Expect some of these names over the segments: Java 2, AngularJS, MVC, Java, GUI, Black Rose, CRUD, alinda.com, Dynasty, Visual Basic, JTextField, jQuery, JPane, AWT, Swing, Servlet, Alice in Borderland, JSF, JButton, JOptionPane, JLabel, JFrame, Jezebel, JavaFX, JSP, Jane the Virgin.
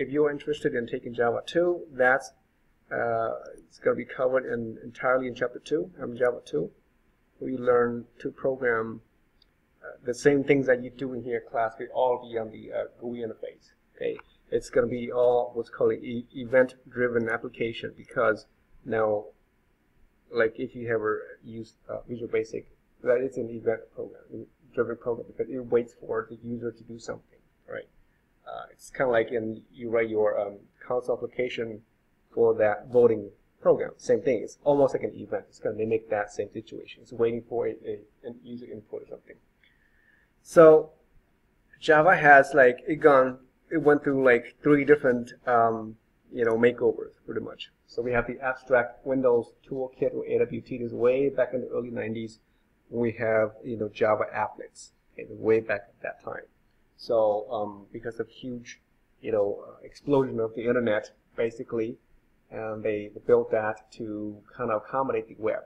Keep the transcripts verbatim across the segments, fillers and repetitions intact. If you're interested in taking Java two, that's uh, it's going to be covered in, entirely in Chapter two, um, Java two. We learn to program uh, the same things that you do in here class will all be on the uh, G U I interface. Okay, it's going to be all what's called an e event-driven application, because now, like if you ever use uh, Visual Basic, that it's an event program, driven program, because it waits for the user to do something, right? Uh, it's kind of like in you write your um, console application for that voting program. Same thing. It's almost like an event. It's going to mimic that same situation. It's waiting for a, a, a user input or something. So Java has like it gone. It went through like three different um, you know makeovers pretty much. So we have the abstract Windows toolkit, or A W T. This way back in the early nineties. We have you know Java applets, okay, way back at that time. So um, because of huge you know explosion of the internet, basically. And they built that to kind of accommodate the web.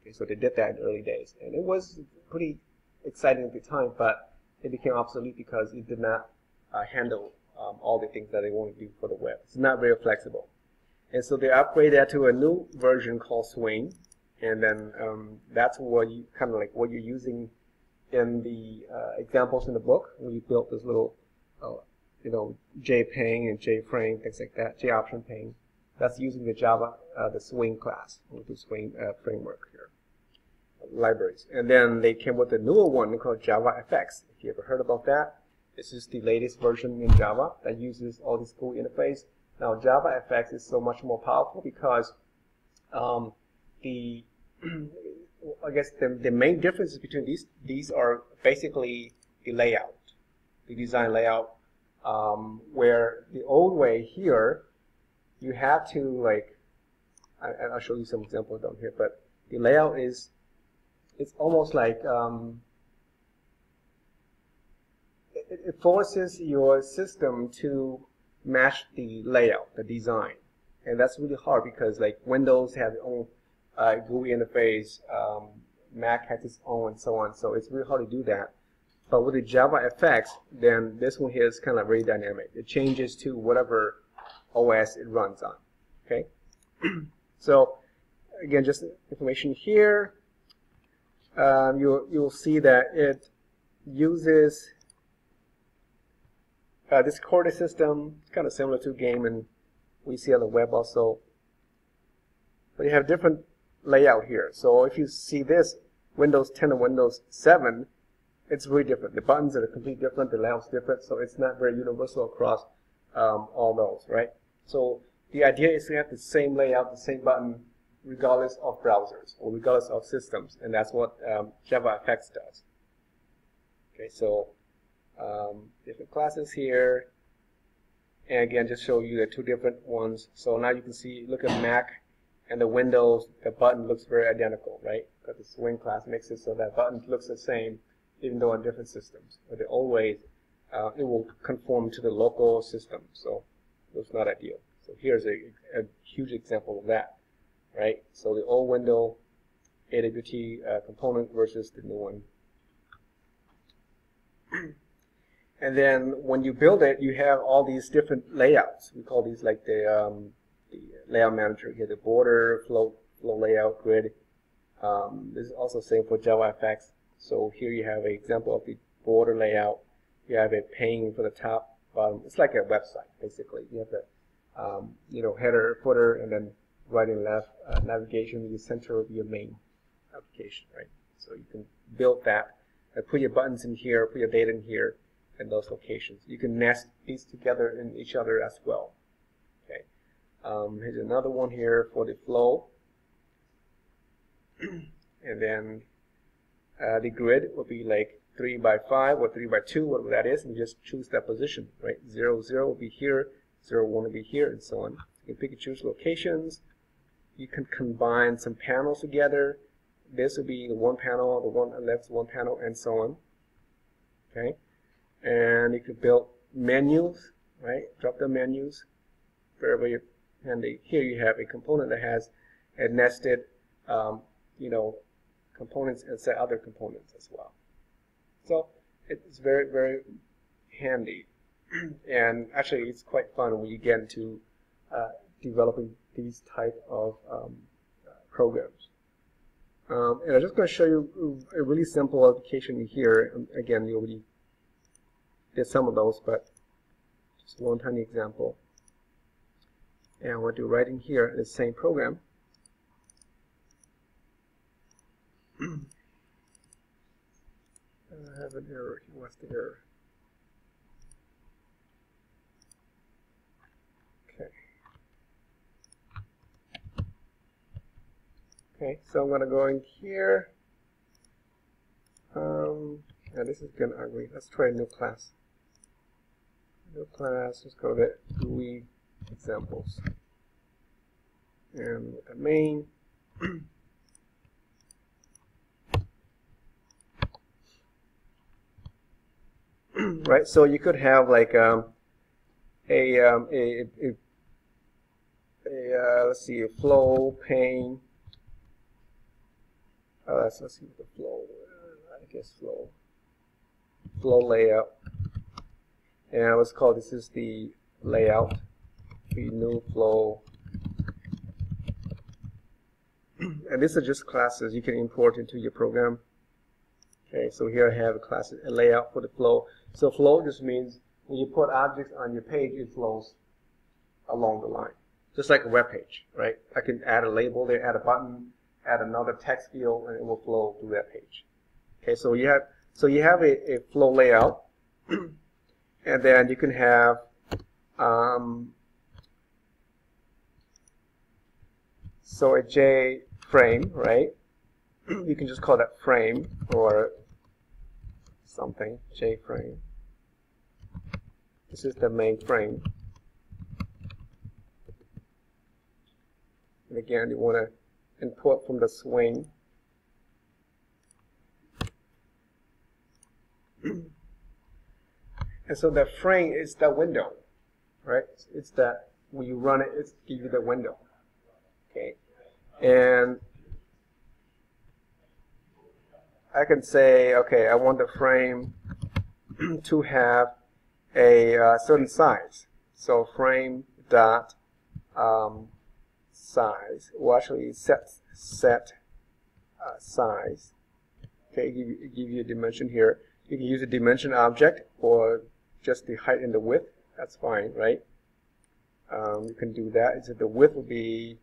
Okay, so they did that in the early days. And it was pretty exciting at the time, but it became obsolete because it did not uh, handle um, all the things that they want to do for the web. It's not very flexible. And so they upgraded that to a new version called Swing. And then um, that's what you kind of like what you're using in the uh, examples in the book, when you built this little, uh, you know, JPane and JFrame, things like that, JOptionPane. That's using the Java, uh, the Swing class, or the Swing uh, framework here, libraries. And then they came with a newer one called JavaFX. If you ever heard about that, this is the latest version in Java that uses all this G U I interface. Now JavaFX is so much more powerful because um, the, I guess the, the main differences between these, these are basically the layout, the design layout, um, where the old way here, you have to like, and I'll show you some examples down here. But the layout is, it's almost like um, it, it forces your system to match the layout, the design, and that's really hard because like Windows has its own uh, G U I interface, um, Mac has its own, and so on. So it's really hard to do that. But with the JavaFX, then this one here is kind of very dynamic. It changes to whatever O S it runs on. Okay, so again, just information here. Um, you you'll see that it uses uh, this Corda system, kind of similar to game, and we see on the web also. But you have different layout here. So if you see this Windows ten and Windows seven, it's really different. The buttons are completely different. The layout's different, so it's not very universal across um, all those, right? So the idea is to have the same layout, the same button, regardless of browsers or regardless of systems, and that's what um, JavaFX does. Okay, so um, different classes here, and again, just show you the two different ones. So now you can see, look at Mac and the Windows, the button looks very identical, right? Because the Swing class makes it so that button looks the same, even though on different systems. But the old ways, uh, it will conform to the local system. So it's not ideal. So here's a, a huge example of that, right? So the old window A W T uh, component versus the new one. And then when you build it, you have all these different layouts. We call these like the, um, the layout manager here, the border, flow, flow layout, grid. Um, this is also the same for JavaFX. So here you have an example of the border layout. You have a pane for the top. Um, it's like a website, basically. You have the, um, you know, header, footer, and then right and left uh, navigation, the center of your main application, right? So you can build that, uh, put your buttons in here, put your data in here, and those locations. You can nest these together in each other as well. Okay. Um, here's another one here for the flow, and then uh, the grid will be like three by five or three by two, whatever that is, and you just choose that position, right? Zero, zero will be here, zero, one will be here, and so on. You can pick and choose locations. You can combine some panels together. This will be the one panel, the one on the left, one panel, and so on. Okay, and you can build menus, right? Drop the menus wherever you handy. Here you have a component that has a nested, um, you know, components and set other components as well. So it's very, very handy. And actually, it's quite fun when you get into uh, developing these type of um, programs. Um, and I'm just going to show you a really simple application here. And again, you already did some of those, but just one tiny example. And I want to write in here the same program. I have an error. What's the error? Okay, so I'm going to go in here. Um, now this is getting ugly. Let's try a new class. New class, let's go to G U I examples. And with the main. Right, so you could have like um, a, um, a, a, a, a, let's see, a flow, pane. Uh, let's, let's see the flow. Uh, I guess flow. Flow layout. And let's call this is the layout. The new flow. And these are just classes you can import into your program. Okay, so here I have a class, a layout for the flow. So flow just means when you put objects on your page, it flows along the line, just like a web page, right? I can add a label there, add a button. Add another text field, and it will flow through that page. Okay, so you have so you have a, a flow layout, and then you can have um, so a J frame, right? You can just call that frame or something. J frame. This is the main frame, and again, you want to import from the swing. And so the frame is the window, right? It's that when you run it, it's give you the window. Okay. And I can say, okay, I want the frame to have a uh, certain size. So frame dot um, size, or actually set set uh, size. Okay, give you, give you a dimension here. You can use a dimension object or just the height and the width. That's fine, right? Um, you can do that. So the width will be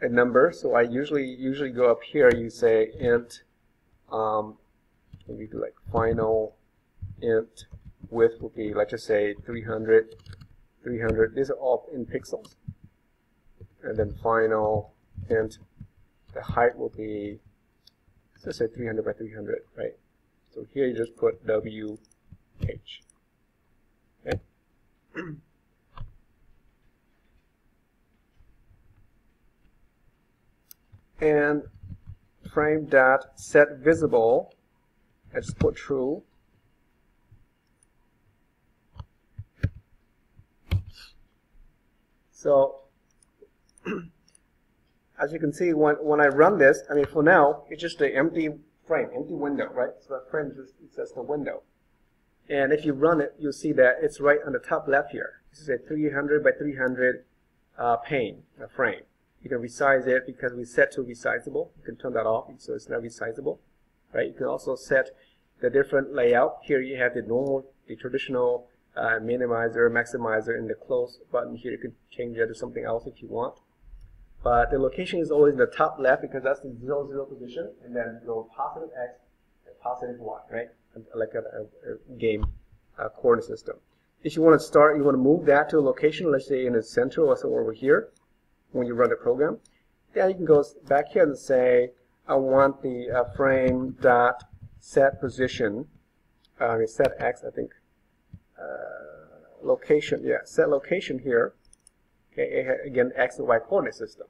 a number. So I usually usually go up here. You say int, um, maybe do like final int width will be, let's just say three hundred, three hundred. These are all in pixels. And then final int, the height will be, let's say three hundred by three hundred, right? So here you just put W H. Okay. And frame dot set visible, I just put true. So as you can see, when, when I run this, I mean, for now, it's just an empty frame, empty window, right? So that frame is just, it's just a window. And if you run it, you'll see that it's right on the top left here. This is a three hundred by three hundred uh, pane, a frame. You can resize it because we set to resizable. You can turn that off so it's not resizable, right? You can also set the different layout. Here you have the normal, the traditional uh, minimizer, maximizer, and the close button here. You can change that to something else if you want. But the location is always in the top left because that's the zero zero position, and then go positive x and positive y, right? Like a, a game uh, coordinate system. If you want to start, you want to move that to a location, let's say in the center or somewhere over here, when you run the program. Then you can go back here and say, I want the uh, frame dot set position, uh, set x, I think, uh, location, yeah, set location here. Again, x and y coordinate system.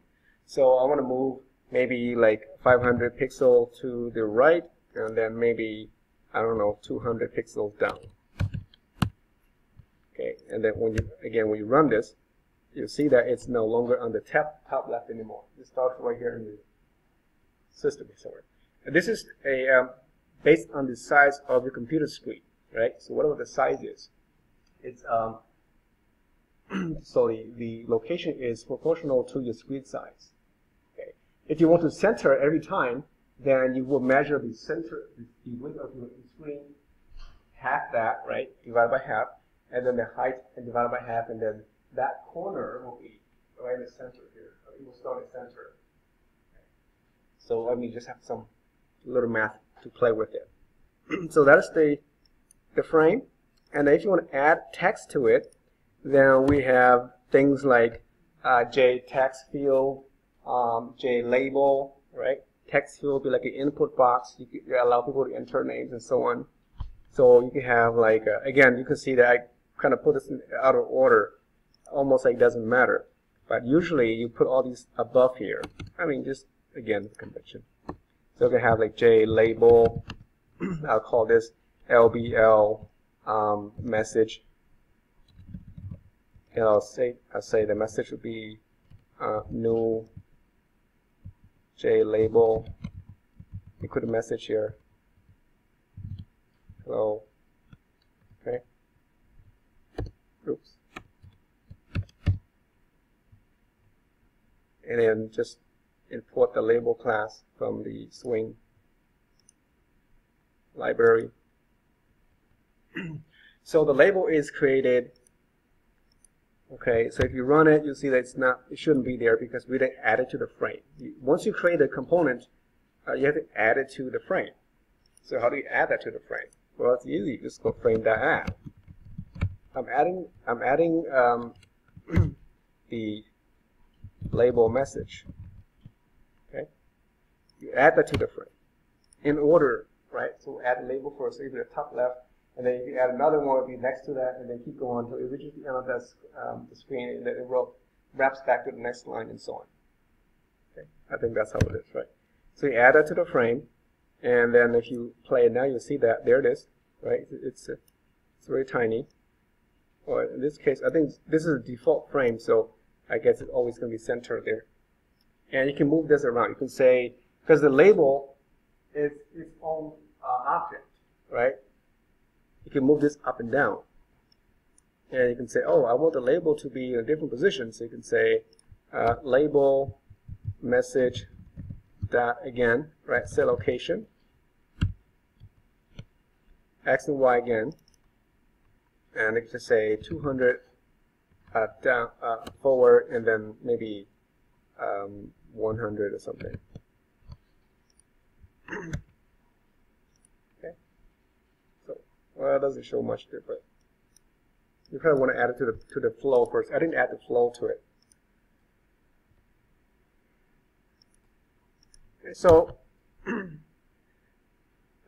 So I want to move maybe like five hundred pixels to the right, and then maybe, I don't know, two hundred pixels down. Okay, and then when you again when you run this, you'll see that it's no longer on the top top left anymore. It starts right here in the system somewhere. And this is a um, based on the size of your computer screen, right? So whatever the size is, it's um, so the, the location is proportional to your screen size. Okay. If you want to center every time, then you will measure the center, the width of your screen, half that, right, divided by half, and then the height and divided by half, and then that corner will be right in the center here. It will start at center. Okay. So let me just have some little math to play with it. So that's the the frame, and if you want to add text to it, then we have things like uh, JTextField, um, JLabel, right? Text field will be like an input box. You can allow people to enter names and so on. So you can have like, uh, again, you can see that I kind of put this in out of order, almost like it doesn't matter. But usually you put all these above here. I mean, just again, convention. So you can have like JLabel, I'll call this L B L um, message. And I'll say, I'll say the message would be uh, new JLabel. You could message here. Hello. Okay. Oops. And then just import the label class from the Swing library. So the label is created. Okay, so if you run it, you'll see that it's not, it shouldn't be there because we didn't add it to the frame. Once you create a component, uh, you have to add it to the frame. So how do you add that to the frame? Well, it's easy. You just go frame.add. I'm adding. I'm adding um, the label message. Okay, you add that to the frame in order, right? So add a label first, so even the top left, and then you add another one will be next to that, and then keep going until it reaches the end of that um, the screen, and then it wraps back to the next line and so on. Okay, I think that's how it is, right? So you add that to the frame. And then if you play it now, you'll see that there it is, right? It's it's very tiny. Or in this case, I think this is a default frame, so I guess it's always going to be centered there. And you can move this around. You can say, because the label is its own uh, object, right? You can move this up and down. And you can say, oh, I want the label to be in a different position. So you can say uh, label message. That again, right? Set location, x and y again, and it can say two hundred uh, down uh, forward, and then maybe um, one hundred or something. Okay, so well, it doesn't show much there, but you probably want to add it to the to the flow first. I didn't add the flow to it. So,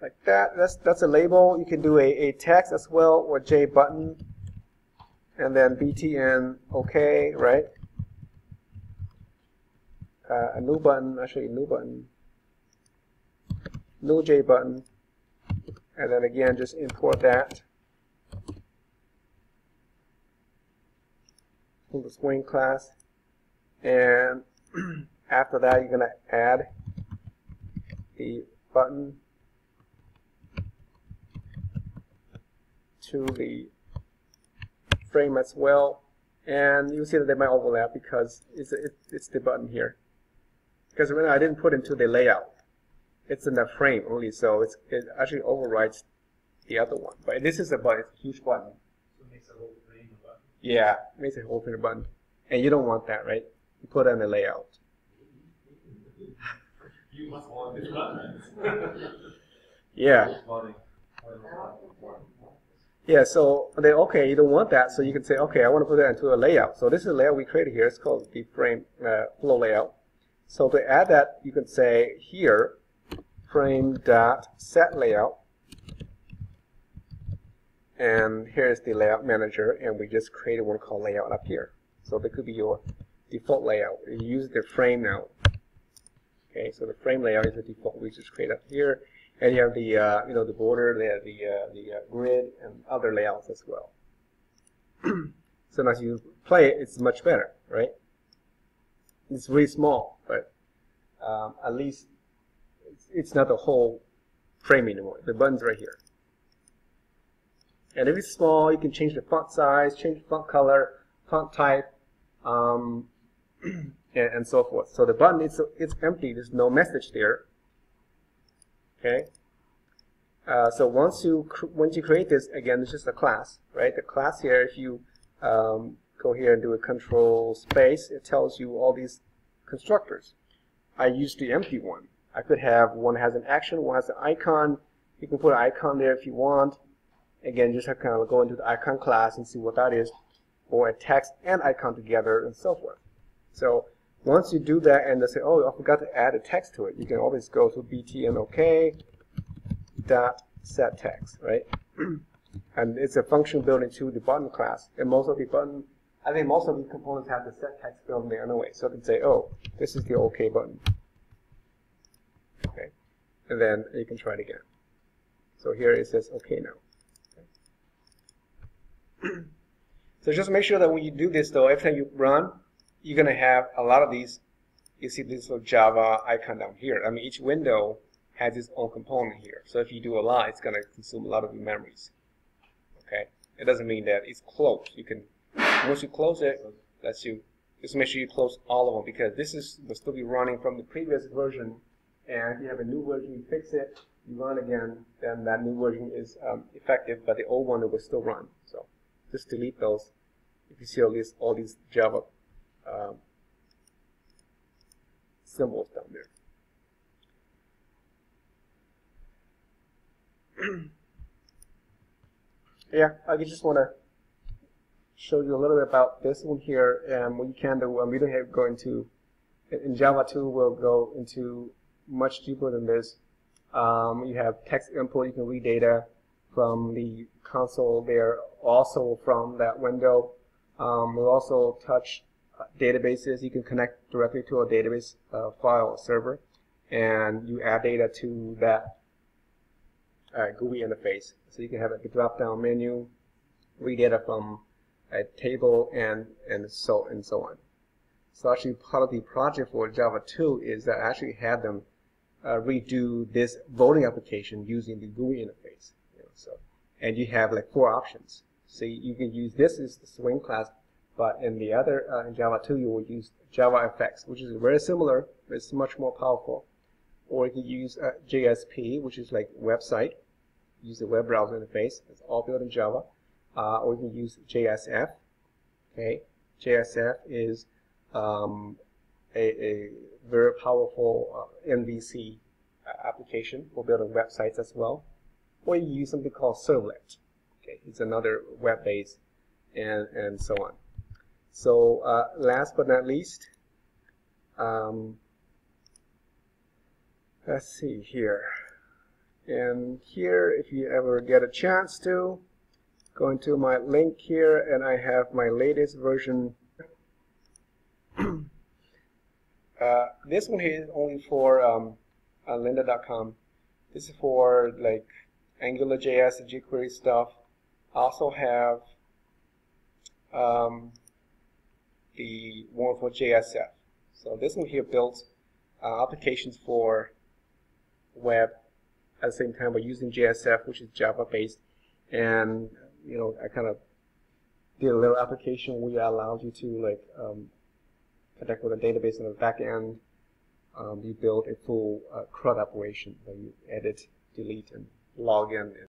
like that, that's that's a label. You can do a, a text as well, or JButton, and then B T N, OK, right? Uh, a new button, actually a new button, new JButton, and then again, just import that. Pull the Swing class, and after that, you're gonna add the button to the frame as well, and you see that they might overlap because it's a, it, it's the button here. Because remember, I didn't put into the layout; it's in the frame only, so it's, it actually overrides the other one. But this is a button; it's a huge button. So it makes a whole frame a button. Yeah, it makes a whole frame a button, and you don't want that, right? You put it in the layout. You must want this button. Yeah. Yeah, so then, okay, you don't want that, so you can say, okay, I want to put that into a layout. So this is a layout we created here. It's called the frame uh, flow layout. So to add that, you can say here, frame.setLayout. And here's the layout manager, and we just created one called layout up here. So that could be your default layout. You use the frame now. Okay, so the frame layout is the default we just created up here, and you have the uh, you know the border, the the uh, the uh, grid, and other layouts as well. So now as you play it, it's much better, right? It's really small, but um, at least it's, it's not the whole frame anymore. The button's right here. And if it's small, you can change the font size, change the font color, font type, um, and, and so forth. So the button, it's, it's empty. There's no message there. Okay. Uh, so once you once you create this, again, it's just a class, right? The class here, if you um, go here and do a control space, it tells you all these constructors. I used the empty one. I could have one has an action, one has an icon. You can put an icon there if you want. Again, just have to kind of go into the icon class and see what that is, or a text and icon together and so forth. So once you do that and they say, oh, I forgot to add a text to it, you can always go to B T M O K dot set text, right? And it's a function built into the button class. And most of the button, I think most of the components have the set text built in there anyway. So I can say, oh, this is the OK button. Okay. And then you can try it again. So here it says OK now. Okay. So just make sure that when you do this, though, every time you run, you're going to have a lot of these. You see this little Java icon down here. I mean, each window has its own component here. So if you do a lot, it's going to consume a lot of your memories. Okay? It doesn't mean that it's closed. You can, once you close it, that's you. Just make sure you close all of them, because this is will still be running from the previous version. And if you have a new version, you fix it, you run again, then that new version is um, effective, but the old one will still run. So just delete those. If you see all these, all these Java um, symbols down there. Yeah, I just want to show you a little bit about this one here, and um, what you can do. Um, we don't have to go into in Java two. We'll go into much deeper than this. Um, you have text input. You can read data from the console there, also from that window. Um, we'll also touch databases. You can connect directly to a database uh, file or server, and you add data to that Uh, G U I interface. So you can have like a drop-down menu, read data from a table, and and so and so on. So actually, part of the project for Java two is that I actually had them uh, redo this voting application using the G U I interface. You know, so and you have like four options. So you, you can use this as the Swing class, but in the other uh, in Java two you will use JavaFX, which is very similar, but it's much more powerful. Or you can use uh, J S P, which is like website, use the web browser interface. It's all built in Java. Uh, or you can use J S F. Okay, J S F is um, a, a very powerful uh, M V C uh, application for building websites as well. Or you use something called Servlet. Okay, it's another web-based, and and so on. So uh, last but not least. Um, Let's see here, and here, if you ever get a chance to, go into my link here, and I have my latest version. uh, this one here is only for um, alinda dot com. This is for like AngularJS and jQuery stuff. I also have um, the one for J S F. So this one here builds uh, applications for web at the same time, but using J S F, which is Java based. And you know, I kind of did a little application where I allowed you to like um, connect with a database on the back end. Um, you build a full uh, C R U D operation where you edit, delete, and log in.